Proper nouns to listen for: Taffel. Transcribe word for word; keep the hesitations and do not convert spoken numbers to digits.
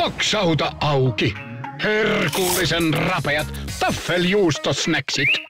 Boksauta auki. Herkullisen rapeat Taffel-juustosnäksit.